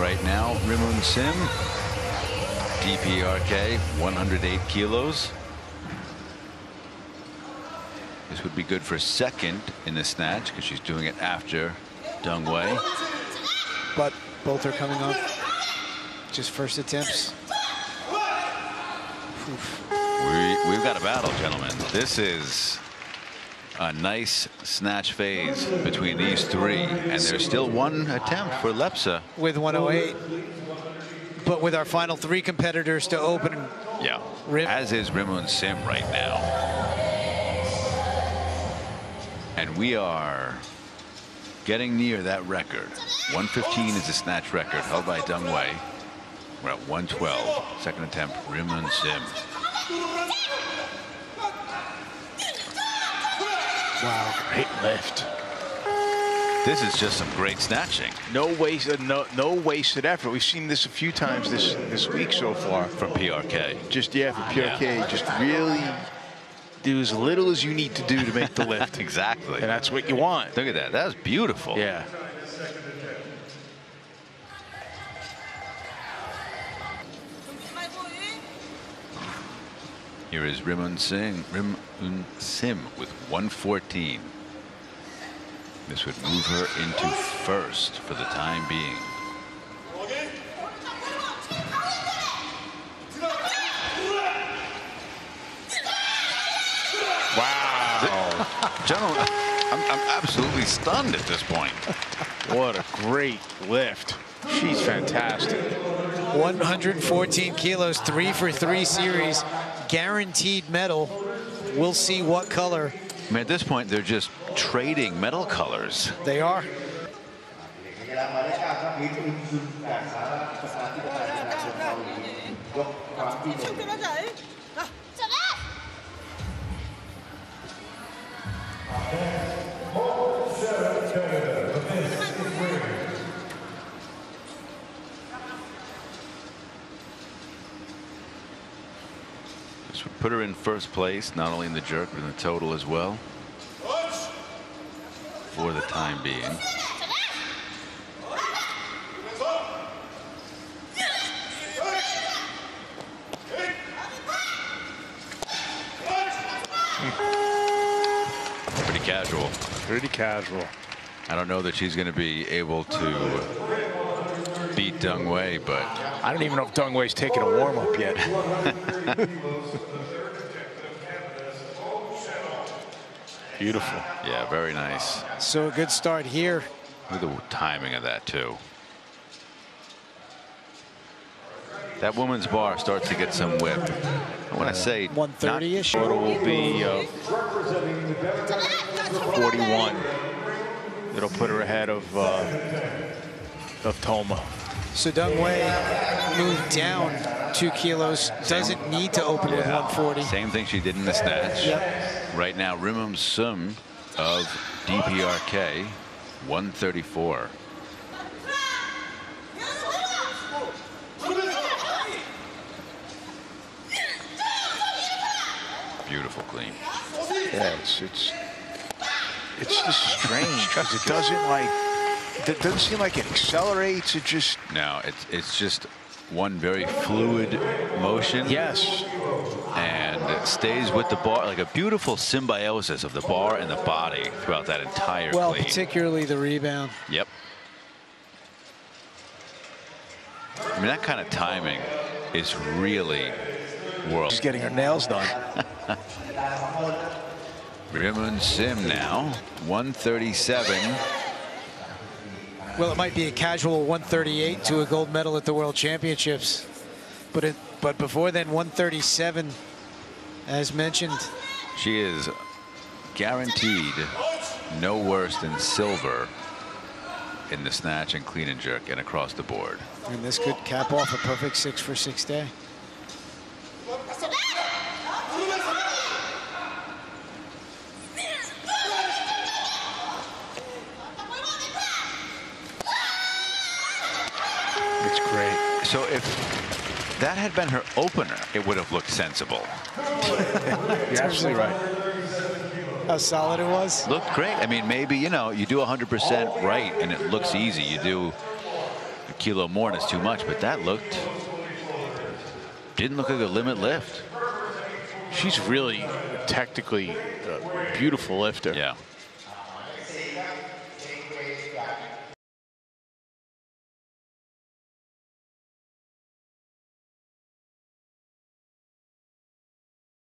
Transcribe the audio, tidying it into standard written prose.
right now, Rim Un-sim, DPRK, 108 kilos. This would be good for second in the snatch because she's doing it after Deng Wei. But both are coming up. Just first attempts. We've got a battle, gentlemen. This is a nice snatch phase between these three, and there's still one attempt for Lepsa. With 108, but with our final three competitors to open. Yeah, as is Rim Un-sim right now. And we are getting near that record. 115 is the snatch record held by Deng Wei. We're at 112. Second attempt, Rim Un-sim. Wow, great lift. This is just some great snatching. No wasted effort. We've seen this a few times this week so far. From PRK. Just really do as little as you need to do to make the lift. Exactly. And that's what you want. Look at that. That was beautiful. Yeah. Here is Rim Un-sim with 114. This would move her into first for the time being. Wow. Gentlemen, I'm absolutely stunned at this point. What a great lift. She's fantastic. 114 kilos, 3 for 3 series. Guaranteed medal. We'll see what color. I mean, at this point, they're just trading medal colors. They are. This would put her in first place, not only in the jerk, but in the total as well. For the time being. Pretty casual. Pretty casual. I don't know that she's going to be able to beat Deng Wei, but I don't even know if Deng Wei's taking a warm-up yet. Beautiful. Yeah, very nice. So a good start here. Look at the timing of that, too. That woman's bar starts to get some whip. And when I say 130-ish, total will be 41. It'll put her ahead of Toma. So Deng Wei moved down 2 kilos, doesn't need to open with 140. Same thing she did in the snatch. Yep. Right now, Rim Un-sim of DPRK, 134. Beautiful clean. Yeah, it's just strange because it doesn't It doesn't seem like it accelerates. It just it's just one very fluid motion. Yes, and it stays with the bar, like a beautiful symbiosis of the bar and the body throughout that entire clean. Particularly the rebound. Yep. I mean, that kind of timing is really world. She's getting her nails done. Rim Un-sim now 137. Well, it might be a casual 138 to a gold medal at the World Championships, but before then, 137, as mentioned. She is guaranteed no worse than silver in the snatch and clean and jerk and across the board. And this could cap off a perfect 6 for 6 day. Great. So if that had been her opener, it would have looked sensible. You're absolutely right. How solid it was. Looked great. I mean, maybe, you know, you do 100% right and it looks easy. You do kilo more and it's too much, but that didn't look like a limit lift. She's really technically a beautiful lifter. Yeah.